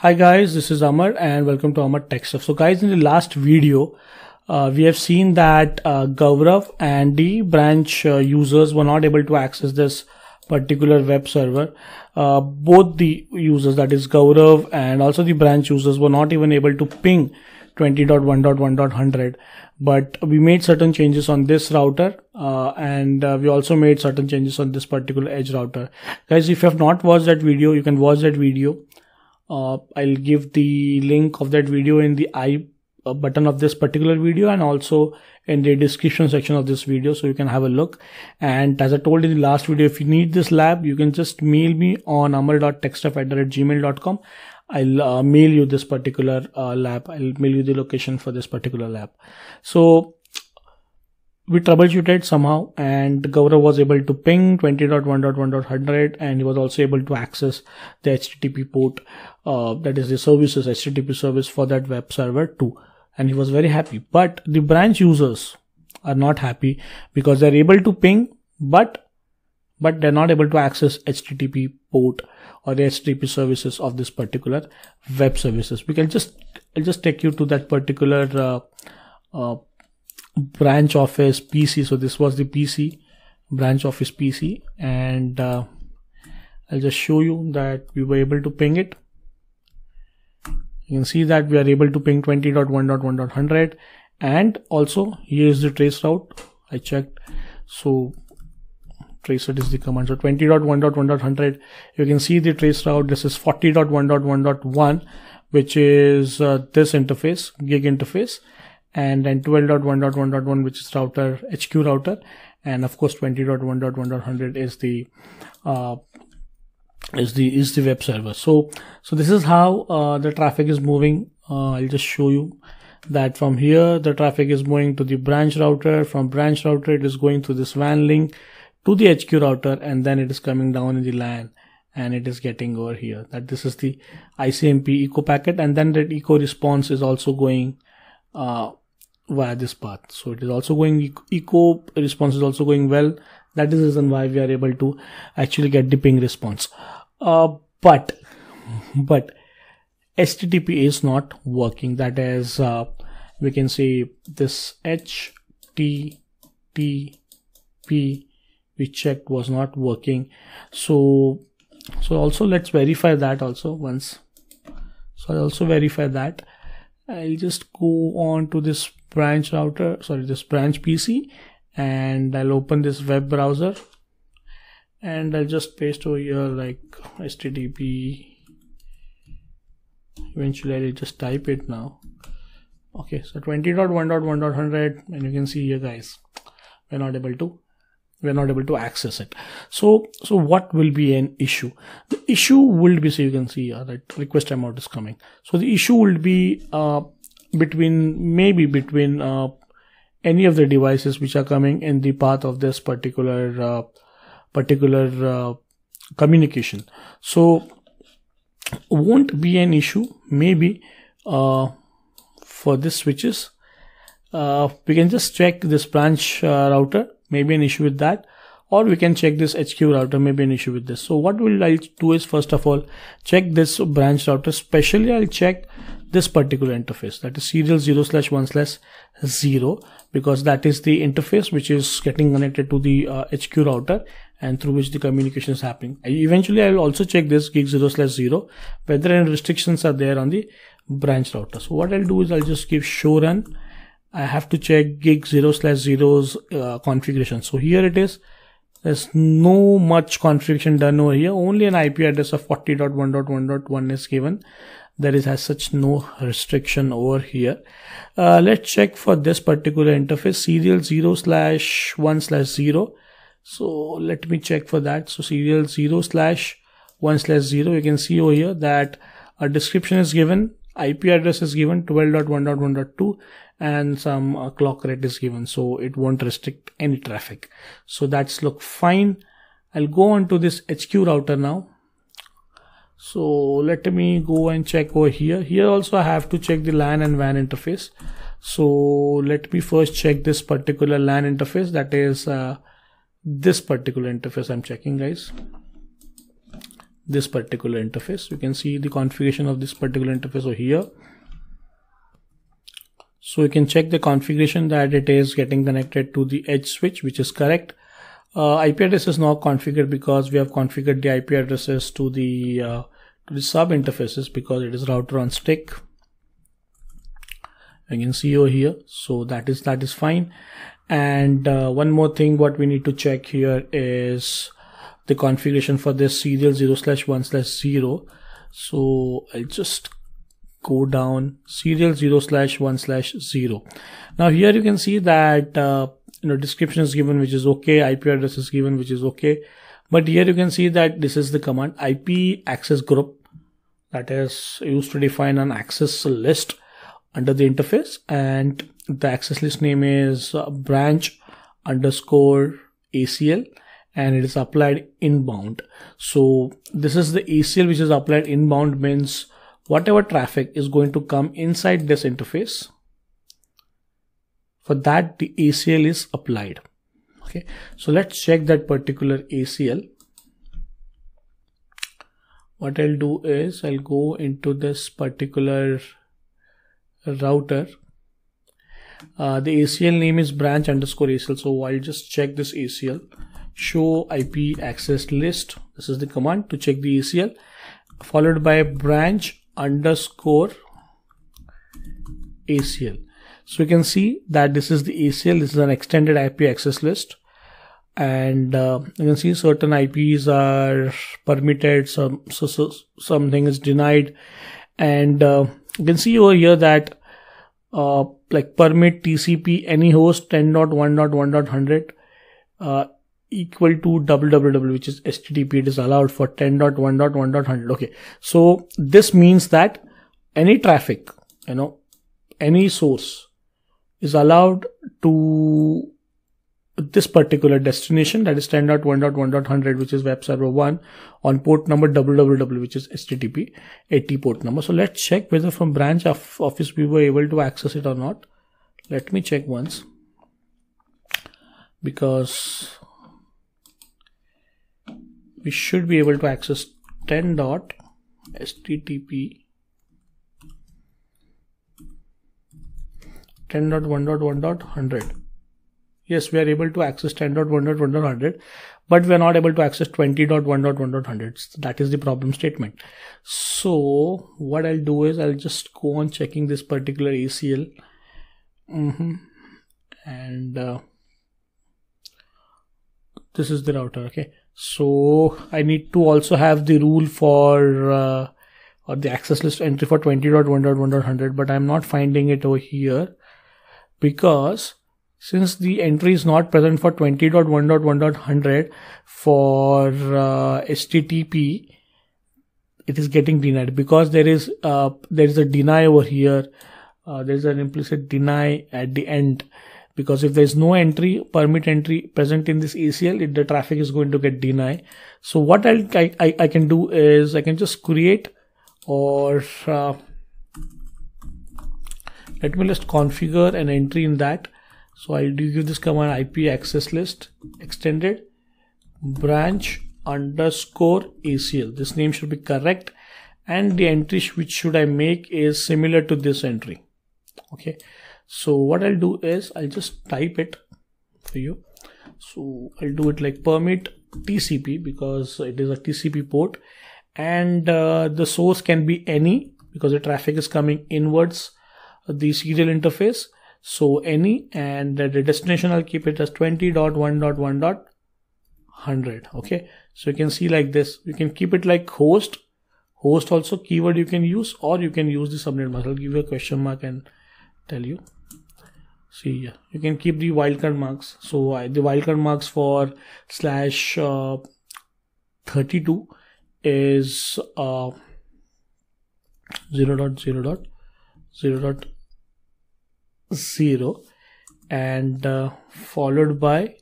Hi guys, this is Amar and welcome to Amar Tech Stuff. So guys, in the last video, we have seen that Gaurav and the branch users were not able to access this particular web server. Both the users, that is Gaurav and also the branch users, were not even able to ping 20.1.1.100. But we made certain changes on this router and we also made certain changes on this particular edge router. Guys, if you have not watched that video, you can watch that video. I'll give the link of that video in the I button of this particular video and also in the description section of this video, so you can have a look. And as I told in the last video, if you need this lab, you can just mail me on amar.techstuff@gmail.com. I'll mail you this particular lab. I'll mail you the location for this particular lab. So we troubleshooted somehow and Gaurav was able to ping 20.1.1.100 and he was also able to access the HTTP port, that is the services, HTTP service for that web server too. And he was very happy, but the branch users are not happy because they're able to ping, but they're not able to access HTTP port or the HTTP services of this particular web services. We can I'll just take you to that particular, branch office PC. So this was the PC, branch office PC, and I'll just show you that we were able to ping it. You can see that we are able to ping 20.1.1.100, and also here is the trace route. I checked, so trace route is the command. So 20.1.1.100, you can see the trace route. This is 40.1.1.1, which is this interface, gig interface. And then 12.1.1.1, which is router, HQ router, and of course 20.1.1.100 is the web server. So this is how the traffic is moving. I'll just show you that from here the traffic is moving to the branch router. From branch router it is going through this WAN link to the HQ router, and then it is coming down in the LAN. And it is getting over here. That this is the ICMP echo packet, and then that echo response is also going via this path. So it is also going, echo response is also going well. That is the reason why we are able to actually get the ping response. But HTTP is not working. That is, we can say this HTTP we checked was not working. So also let's verify that also once. So I'll also verify that. I'll just go on to this branch router, sorry, this branch PC, and I'll open this web browser and I'll just paste over here like HTTP. Eventually I'll just type it now. Okay, so 20.1.1.100, and you can see here guys, we're not able to access it. So what will be an issue? The issue will be, so you can see that request timeout is coming. So the issue will be between any of the devices which are coming in the path of this particular communication. So won't be an issue maybe for the switches. We can just check this branch router, maybe an issue with that, or we can check this HQ router, maybe an issue with this. So what will I do is, first of all, check this branch router. Especially I'll check this particular interface, that is serial 0/1/0, because that is the interface which is getting connected to the HQ router and through which the communication is happening. Eventually I will also check this gig 0/0 whether any restrictions are there on the branch router. So what I'll do is I'll just give show run. I have to check gig 0/0's configuration. So here it is. There's no much configuration done over here. Only an IP address of 40.1.1.1 is given. There is as such no restriction over here. Let's check for this particular interface, serial 0/1/0. So let me check for that. So serial 0/1/0. You can see over here that a description is given. IP address is given 12.1.1.2 and some clock rate is given, so it won't restrict any traffic. So that's look fine. I'll go on to this HQ router now. So let me go and check over here. Here also I have to check the LAN and WAN interface. So let me first check this particular LAN interface, that is this particular interface I'm checking guys. this particular interface. You can see the configuration of this particular interface over here. So you can check the configuration that it is getting connected to the edge switch, which is correct. IP address is now configured because we have configured the IP addresses to the sub interfaces because it is router on stick. You can see over here, so that is fine. And one more thing what we need to check here is the configuration for this serial 0/1/0. So I'll just go down serial 0/1/0. Now here you can see that description is given, which is okay. IP address is given, which is okay. But here you can see that this is the command IP access group that is used to define an access list under the interface, and the access list name is branch_ACL, and it is applied inbound. So this is the ACL which is applied inbound, means whatever traffic is going to come inside this interface, for that the ACL is applied. Okay, so let's check that particular ACL. What I'll do is I'll go into this particular router. The ACL name is branch_ACL, so I'll just check this ACL. Show IP access list, this is the command to check the ACL, followed by branch_ACL. So you can see that this is the ACL, this is an extended IP access list, and you can see certain IPs are permitted, something is denied, and you can see over here that like permit TCP any host 10.1.1.100 equal to www, which is HTTP, it is allowed for 10.1.1.100. okay, so this means that any traffic, any source is allowed to this particular destination, that is 10.1.1.100, which is web server 1 on port number www, which is HTTP 80 port number. So let's check whether from branch office we were able to access it or not. Let me check once, because we should be able to access 10.1.1.100. Yes, we are able to access 10.1.1.100, but we are not able to access 20.1.1.100. That is the problem statement. So what I'll do is I'll just go on checking this particular ACL, and this is the router. Okay, so I need to also have the rule for or the access list entry for 20.1.1.100, but I'm not finding it over here, because since the entry is not present for 20.1.1.100 for HTTP, it is getting denied, because there is a deny over here. There is an implicit deny at the end, because if there is no entry, permit entry present in this ACL, the traffic is going to get denied. So what I can do is I can just create, or let me just configure an entry in that. So I'll give this command IP access list extended branch_ACL. This name should be correct, and the entry which should I make is similar to this entry. Okay, so what I'll do is I'll just type it for you. So I'll do it like permit TCP, because it is a TCP port, and the source can be any, because the traffic is coming inwards the serial interface. So any, and the destination I'll keep it as 20.1.1.100. okay, so you can see like this, you can keep it like host also keyword you can use, or you can use the subnet mask. I'll give you a question mark and tell you. See, yeah, you can keep the wildcard marks. So the wildcard marks for slash 32 is 0.0.0.0, and followed by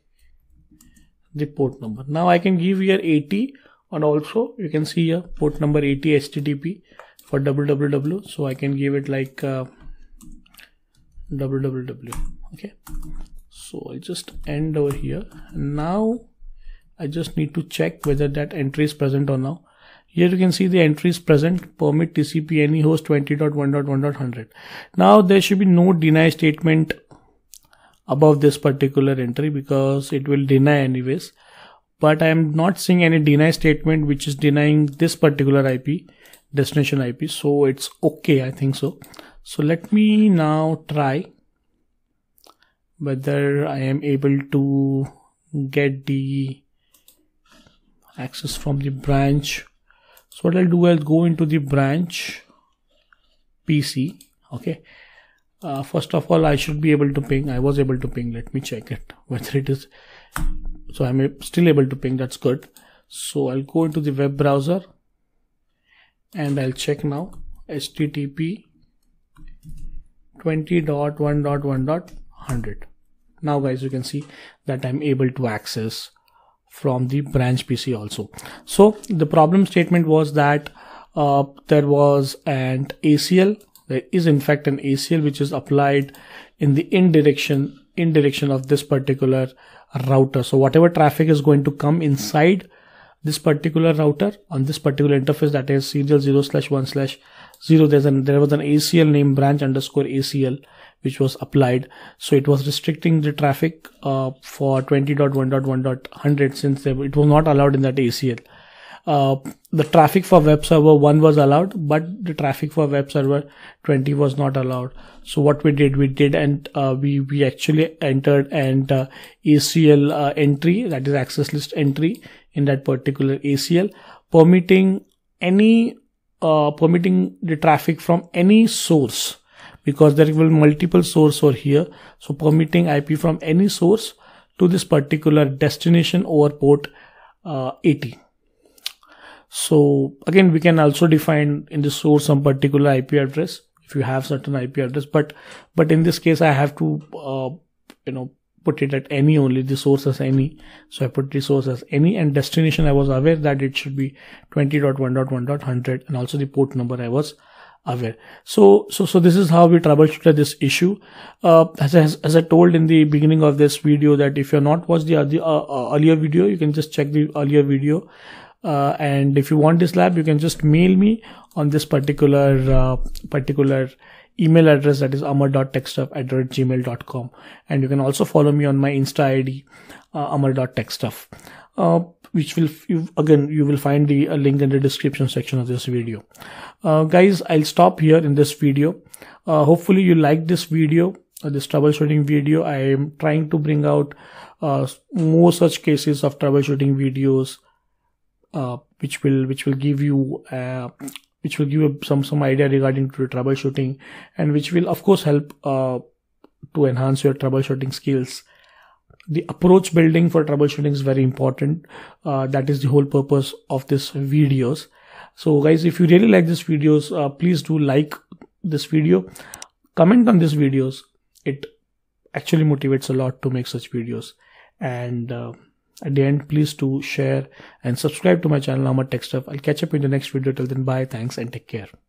the port number. Now I can give here 80, and also you can see here port number 80 HTTP for www. So I can give it like www. Okay, so I just end over here. Now I just need to check whether that entry is present or not. Here you can see the entries present, permit TCP any host 20.1.1.100. Now there should be no deny statement above this particular entry because it will deny anyways. But I am not seeing any deny statement which is denying this particular IP, destination IP. So it's okay, I think so. So let me now try whether I am able to get the access from the branch. So what I'll do, I'll go into the branch PC. Okay. First of all, I should be able to ping. I was able to ping. Let me check it whether it is. So I'm still able to ping. That's good. So I'll go into the web browser and I'll check now. HTTP 20.1.1.100. Now guys, you can see that I'm able to access from the branch PC also. So the problem statement was that there was an ACL. There is in fact an ACL which is applied in the in direction of this particular router. So whatever traffic is going to come inside this particular router on this particular interface, that is serial 0/1/0, there was an ACL named branch_ACL which was applied. So it was restricting the traffic for 20.1.1.100 since it was not allowed in that ACL. The traffic for web server 1 was allowed, but the traffic for web server 20 was not allowed. So what we did, and we actually entered an ACL entry, that is access list entry in that particular ACL, permitting any permitting the traffic from any source, because there will be multiple source over here. So permitting IP from any source to this particular destination over port 80. So again, we can also define in the source some particular IP address if you have certain IP address, but in this case I have to put it at any only, the source as any. So I put the source as any, and destination I was aware that it should be 20.1.1.100, and also the port number I was aware. So this is how we troubleshooted this issue. As I told in the beginning of this video, that if you're not watched the earlier video, you can just check the earlier video. And if you want this lab, you can just mail me on this particular email address, that is amar.techstuff@gmail.com, and you can also follow me on my Insta ID, amar.techstuff, which will, you will find the link in the description section of this video. Guys, I'll stop here in this video. Hopefully you like this video, this troubleshooting video. I am trying to bring out more such cases of troubleshooting videos, which will give you some idea regarding to troubleshooting, and which will of course help to enhance your troubleshooting skills. The approach building for troubleshooting is very important. That is the whole purpose of this videos. So guys, if you really like this videos, please do like this video, comment on this videos. It actually motivates a lot to make such videos, and at the end, please do share and subscribe to my channel, Amar Tech Stuff. I'll catch up in the next video. Till then, bye, thanks, and take care.